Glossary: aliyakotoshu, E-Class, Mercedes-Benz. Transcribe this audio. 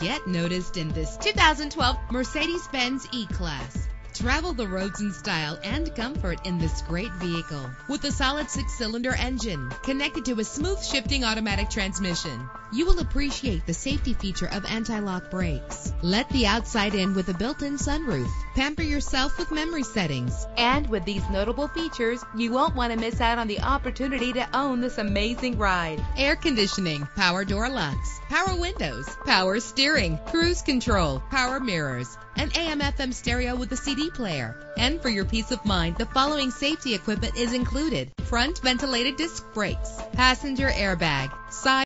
Get noticed in this 2012 Mercedes-Benz E-Class. Travel the roads in style and comfort in this great vehicle. With a solid 6-cylinder engine connected to a smooth shifting automatic transmission, you will appreciate the safety feature of anti-lock brakes. Let the outside in with a built-in sunroof. Pamper yourself with memory settings. And with these notable features, you won't want to miss out on the opportunity to own this amazing ride. Air conditioning, power door locks, power windows, power steering, cruise control, power mirrors, an AM/FM stereo with a CD player. And for your peace of mind, the following safety equipment is included: front ventilated disc brakes, passenger airbag, side